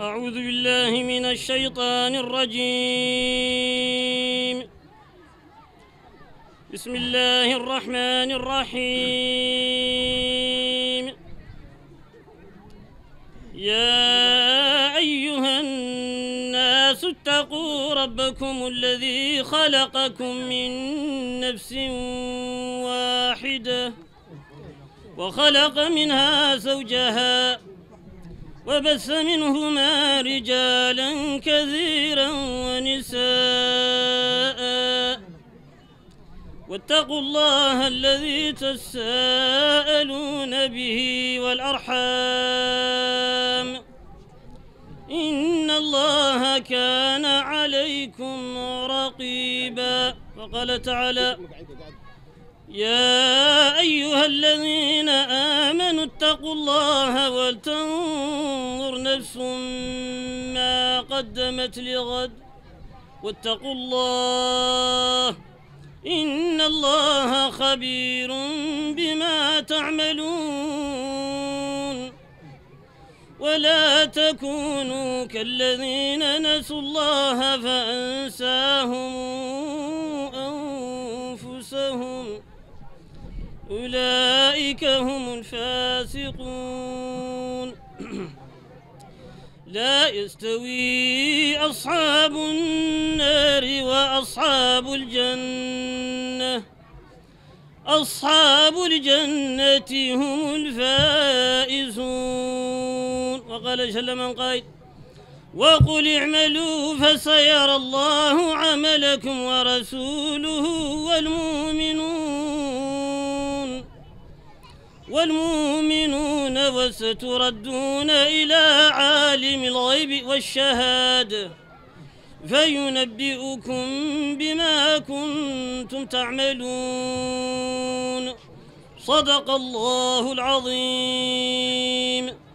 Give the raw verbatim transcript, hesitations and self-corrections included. أعوذ بالله من الشيطان الرجيم. بسم الله الرحمن الرحيم. يا أيها الناس اتقوا ربكم الذي خلقكم من نفس واحدة وخلق منها زوجها وبث منهما رجالا كثيرا ونساء واتقوا الله الذي تساءلون به والأرحام إن الله كان عليكم رقيبا. وقال تعالى: يا أيها الذين آمنوا اتقوا الله ولتنظر نفس ما قدمت لغد واتقوا الله إن الله خبير بما تعملون. ولا تكونوا كالذين نسوا الله فأنساهم أنفسهم أولئك هم الفاسقون. لا يستوي أصحاب النار وأصحاب الجنة أصحاب الجنة هم الفائزون. وقال جل من قائل: وقل اعملوا فسيرى الله عملكم ورسوله والمؤمنون والمؤمنون وستردون إلى عالم الغيب والشهادة فينبئكم بما كنتم تعملون. صدق الله العظيم.